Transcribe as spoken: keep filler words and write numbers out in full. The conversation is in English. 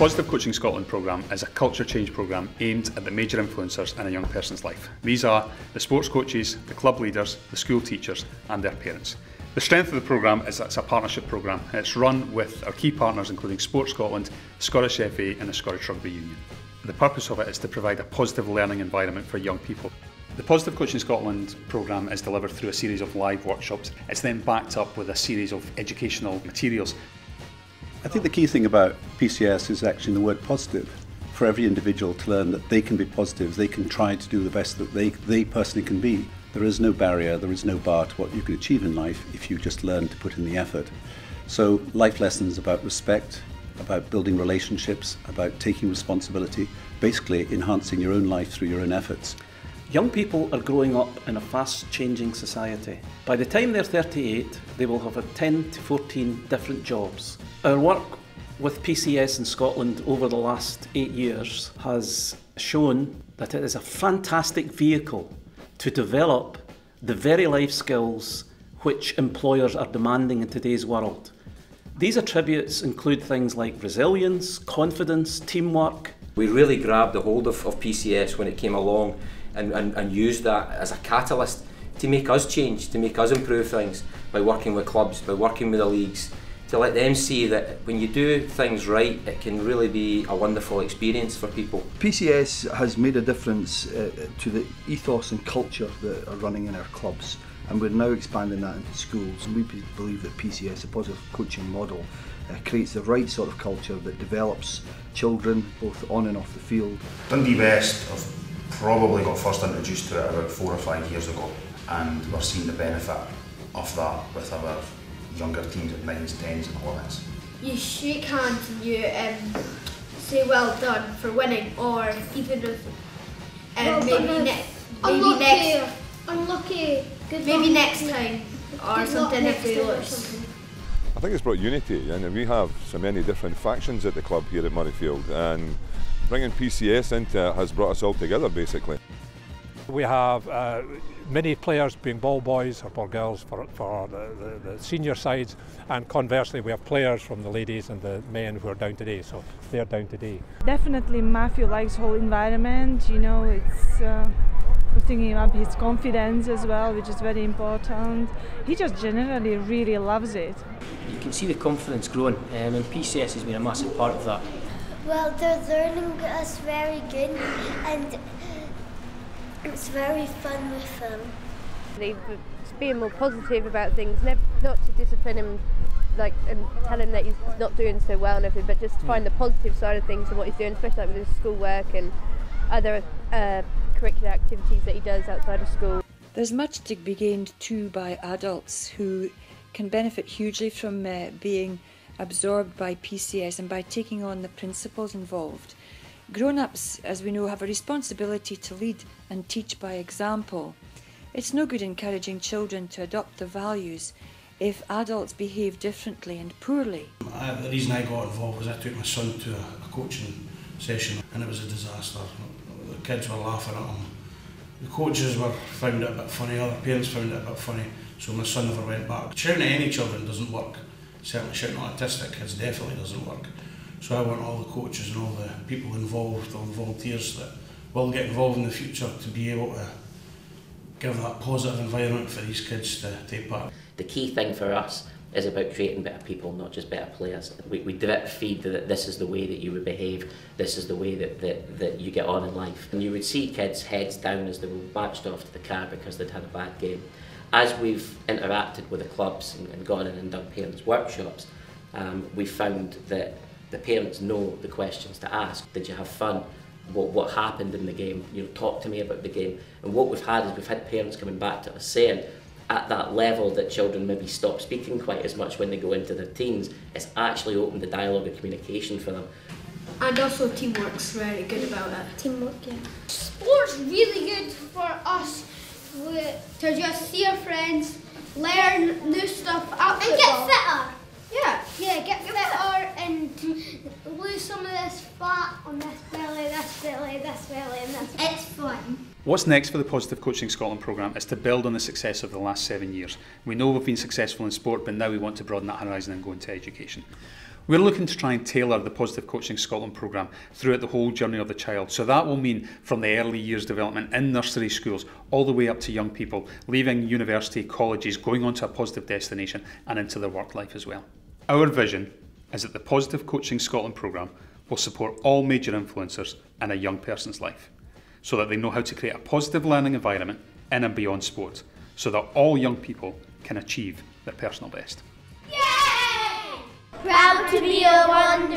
Positive Coaching Scotland programme is a culture change programme aimed at the major influencers in a young person's life. These are the sports coaches, the club leaders, the school teachers and their parents. The strength of the programme is that it's a partnership programme and it's run with our key partners including Sports Scotland, Scottish F A and the Scottish Rugby Union. The purpose of it is to provide a positive learning environment for young people. The Positive Coaching Scotland programme is delivered through a series of live workshops. It's then backed up with a series of educational materials. I think the key thing about P C S is actually the word positive, for every individual to learn that they can be positive, they can try to do the best that they, they personally can be. There is no barrier, there is no bar to what you can achieve in life if you just learn to put in the effort. So life lessons about respect, about building relationships, about taking responsibility, basically enhancing your own life through your own efforts. Young people are growing up in a fast-changing society. By the time they're thirty-eight, they will have ten to fourteen different jobs. Our work with P C S in Scotland over the last eight years has shown that it is a fantastic vehicle to develop the very life skills which employers are demanding in today's world. These attributes include things like resilience, confidence, teamwork. We really grabbed a hold of, of P C S when it came along. And, and, and use that as a catalyst to make us change, to make us improve things by working with clubs, by working with the leagues, to let them see that when you do things right, it can really be a wonderful experience for people. P C S has made a difference uh, to the ethos and culture that are running in our clubs, and we're now expanding that into schools. And we believe that P C S, a positive coaching model, uh, creates the right sort of culture that develops children both on and off the field. Dundee West of probably got first introduced to it about four or five years ago, and we're seeing the benefit of that with our younger teams at nines, tens and eleven's. You shake hands and you um, say well done for winning, or even if um, well maybe, ne maybe next unlucky. Good maybe luck. next time or Good something if they lose. I think it's brought unity, and we have so many different factions at the club here at Murrayfield, and bringing P C S into it has brought us all together, basically. We have uh, many players being ball boys or ball girls for, for the, the, the senior sides, and conversely we have players from the ladies and the men who are down today, so they're down today. Definitely Matthew likes whole environment, you know, it's uh, putting him up his confidence as well, which is very important. He just generally really loves it. You can see the confidence growing, um, and P C S has been a massive part of that. Well, they're learning us very good and it's very fun with them. They've been more positive about things, never, not to discipline him like, and tell him that he's not doing so well and everything, but just to find the positive side of things and what he's doing, especially like with his schoolwork and other uh, curricular activities that he does outside of school. There's much to be gained too by adults who can benefit hugely from uh, being absorbed by P C S and by taking on the principles involved. Grown-ups, as we know, have a responsibility to lead and teach by example. It's no good encouraging children to adopt the values if adults behave differently and poorly. I, the reason I got involved was I took my son to a, a coaching session and it was a disaster. The kids were laughing at him. The coaches were found it a bit funny, other parents found it a bit funny, so my son never went back. Shouting at any children doesn't work. Certainly shouting at autistic kids definitely doesn't work. So I want all the coaches and all the people involved, all the volunteers that will get involved in the future to be able to give that positive environment for these kids to take part. The key thing for us is about creating better people, not just better players. We, we drip feed that this is the way that you would behave, this is the way that, that, that you get on in life. And you would see kids heads down as they were marched off to the car because they'd had a bad game. As we've interacted with the clubs and, and gone in and done parents' workshops, um, we've found that the parents know the questions to ask. Did you have fun? What, what happened in the game? You know, talk to me about the game. And what we've had is we've had parents coming back to us saying, at that level that children maybe stop speaking quite as much when they go into their teens, it's actually opened the dialogue and communication for them. And also teamwork's very good about it. Teamwork, yeah. Sport's really good for us. We, to just see your friends, learn new stuff out and football. Get fitter. Yeah, yeah, get, get fitter and lose some of this fat on this belly, this belly, this belly, and this. It's fun. What's next for the Positive Coaching Scotland programme is to build on the success of the last seven years. We know we've been successful in sport, but now we want to broaden that horizon and go into education. We're looking to try and tailor the Positive Coaching Scotland programme throughout the whole journey of the child. So that will mean from the early years development in nursery schools all the way up to young people leaving university, colleges, going on to a positive destination and into their work life as well. Our vision is that the Positive Coaching Scotland programme will support all major influencers in a young person's life so that they know how to create a positive learning environment in and beyond sport, so that all young people can achieve their personal best. Yay! Proud to be a Wanderer.